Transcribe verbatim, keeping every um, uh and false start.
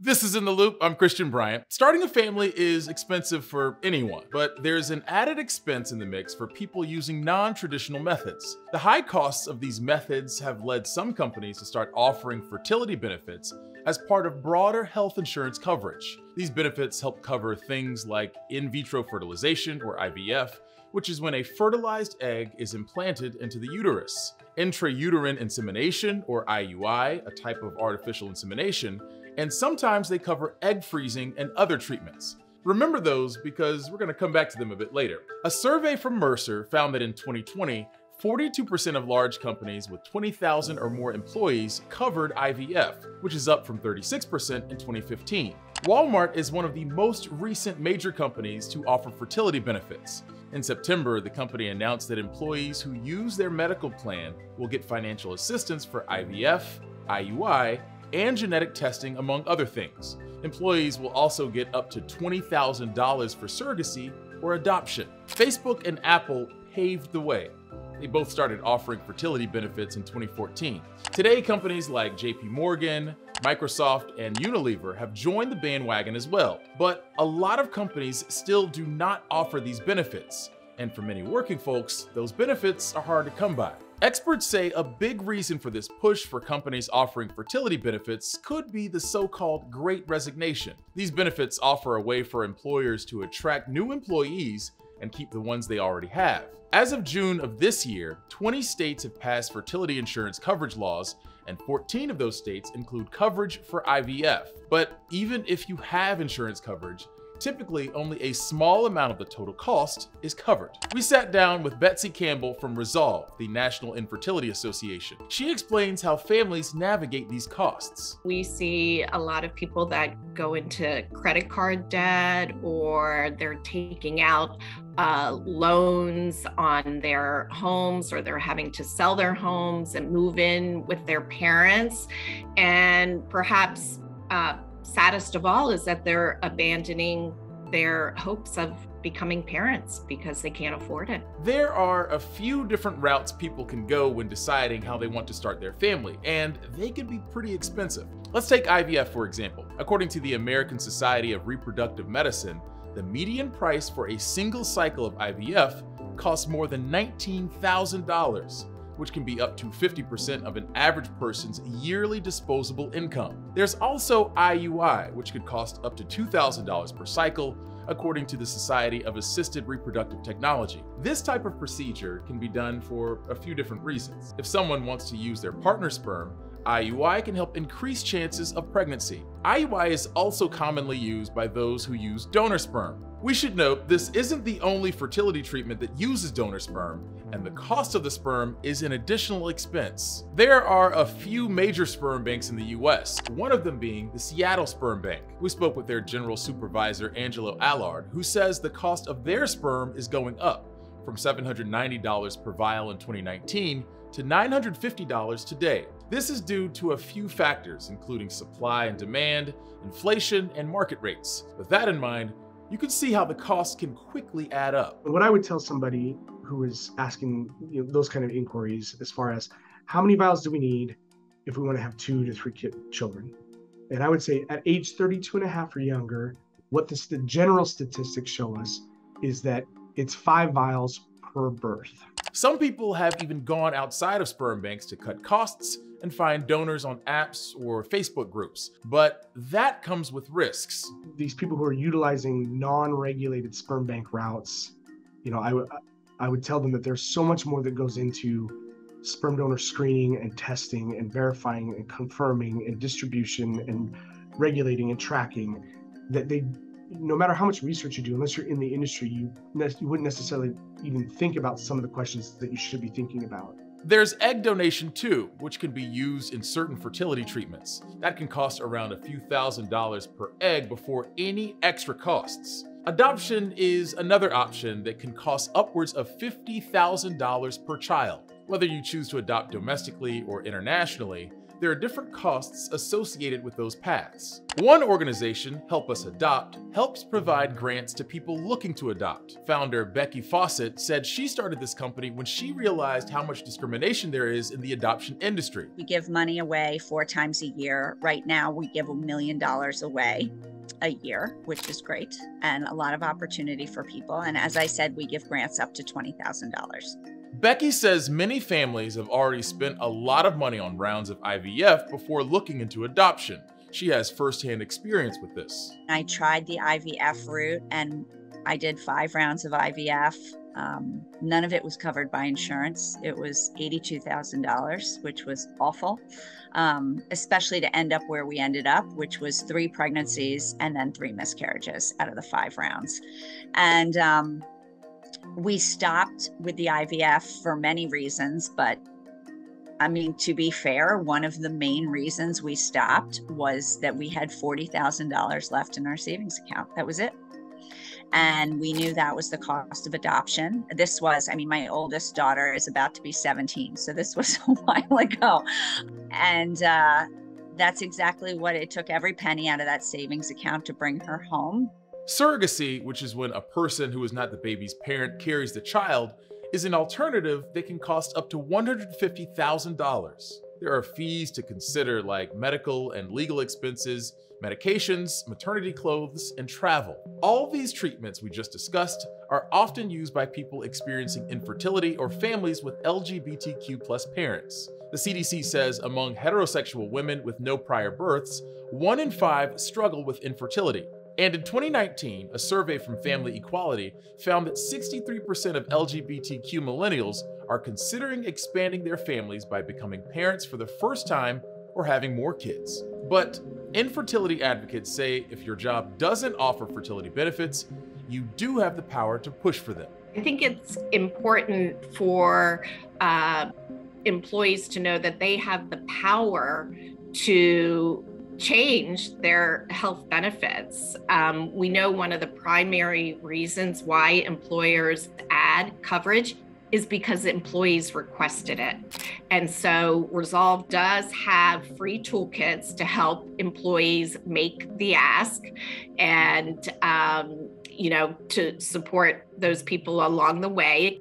This is In The Loop, I'm Christian Bryant. Starting a family is expensive for anyone, but there's an added expense in the mix for people using non-traditional methods. The high costs of these methods have led some companies to start offering fertility benefits as part of broader health insurance coverage. These benefits help cover things like in vitro fertilization, or I V F, which is when a fertilized egg is implanted into the uterus. Intrauterine insemination, or I U I, a type of artificial insemination, and sometimes they cover egg freezing and other treatments. Remember those because we're gonna come back to them a bit later. A survey from Mercer found that in twenty twenty, forty-two percent of large companies with twenty thousand or more employees covered I V F, which is up from thirty-six percent in twenty fifteen. Walmart is one of the most recent major companies to offer fertility benefits. In September, the company announced that employees who use their medical plan will get financial assistance for I V F, I U I, and genetic testing, among other things. Employees will also get up to twenty thousand dollars for surrogacy or adoption. Facebook and Apple paved the way. They both started offering fertility benefits in twenty fourteen. Today, companies like J P Morgan, Microsoft, and Unilever have joined the bandwagon as well. But a lot of companies still do not offer these benefits. And for many working folks, those benefits are hard to come by. Experts say a big reason for this push for companies offering fertility benefits could be the so-called Great Resignation. These benefits offer a way for employers to attract new employees and keep the ones they already have. As of June of this year, twenty states have passed fertility insurance coverage laws, and fourteen of those states include coverage for I V F. But even if you have insurance coverage, typically only a small amount of the total cost is covered. We sat down with Betsy Campbell from Resolve, the National Infertility Association. She explains how families navigate these costs. We see a lot of people that go into credit card debt, or they're taking out uh, loans on their homes, or they're having to sell their homes and move in with their parents. And perhaps uh, saddest of all is that they're abandoning their hopes of becoming parents because they can't afford it. There are a few different routes people can go when deciding how they want to start their family, and they can be pretty expensive. Let's take I V F, for example. According to the American Society of Reproductive Medicine, the median price for a single cycle of I V F costs more than nineteen thousand dollars. Which can be up to fifty percent of an average person's yearly disposable income. There's also I U I, which could cost up to two thousand dollars per cycle, according to the Society of Assisted Reproductive Technology. This type of procedure can be done for a few different reasons. If someone wants to use their partner's sperm, I U I can help increase chances of pregnancy. I U I is also commonly used by those who use donor sperm. We should note this isn't the only fertility treatment that uses donor sperm, and the cost of the sperm is an additional expense. There are a few major sperm banks in the U S, one of them being the Seattle Sperm Bank. We spoke with their general supervisor, Angelo Allard, who says the cost of their sperm is going up from seven hundred ninety dollars per vial in twenty nineteen to nine hundred fifty dollars today. This is due to a few factors, including supply and demand, inflation, and market rates. With that in mind, you can see how the costs can quickly add up. What I would tell somebody who is asking, you know, those kind of inquiries as far as how many vials do we need if we want to have two to three kid children? And I would say at age thirty-two and a half or younger, what this, the general statistics show us is that it's five vials per birth. Some people have even gone outside of sperm banks to cut costs and find donors on apps or Facebook groups. But that comes with risks. These people who are utilizing non-regulated sperm bank routes, you know, I, I would tell them that there's so much more that goes into sperm donor screening and testing and verifying and confirming and distribution and regulating and tracking that they, no matter how much research you do, unless you're in the industry, you, you wouldn't necessarily even think about some of the questions that you should be thinking about. There's egg donation too, which can be used in certain fertility treatments. That can cost around a few thousand dollars per egg before any extra costs. Adoption is another option that can cost upwards of fifty thousand dollars per child. Whether you choose to adopt domestically or internationally, there are different costs associated with those paths. One organization, Help Us Adopt, helps provide grants to people looking to adopt. Founder Becky Fawcett said she started this company when she realized how much discrimination there is in the adoption industry. We give money away four times a year. Right now, we give a million dollars away a year, which is great, and a lot of opportunity for people. And as I said, we give grants up to twenty thousand dollars. Becky says many families have already spent a lot of money on rounds of I V F before looking into adoption. She has firsthand experience with this. I tried the I V F route and I did five rounds of I V F. Um, none of it was covered by insurance. It was eighty-two thousand dollars, which was awful, um, especially to end up where we ended up, which was three pregnancies and then three miscarriages out of the five rounds. And um, we stopped with the I V F for many reasons, but I mean, to be fair, one of the main reasons we stopped was that we had forty thousand dollars left in our savings account. That was it. And we knew that was the cost of adoption. This was, I mean, my oldest daughter is about to be seventeen. So this was a while ago. And uh, that's exactly what it took, every penny out of that savings account to bring her home. Surrogacy, which is when a person who is not the baby's parent carries the child, is an alternative that can cost up to one hundred fifty thousand dollars. There are fees to consider like medical and legal expenses, medications, maternity clothes, and travel. All these treatments we just discussed are often used by people experiencing infertility or families with L G B T Q plus parents. The C D C says among heterosexual women with no prior births, one in five struggle with infertility. And in twenty nineteen, a survey from Family Equality found that sixty-three percent of L G B T Q millennials are considering expanding their families by becoming parents for the first time or having more kids. But infertility advocates say if your job doesn't offer fertility benefits, you do have the power to push for them. I think it's important for uh, employees to know that they have the power to change their health benefits. Um, we know one of the primary reasons why employers add coverage is because employees requested it. And so Resolve does have free toolkits to help employees make the ask and, um, you know, to support those people along the way.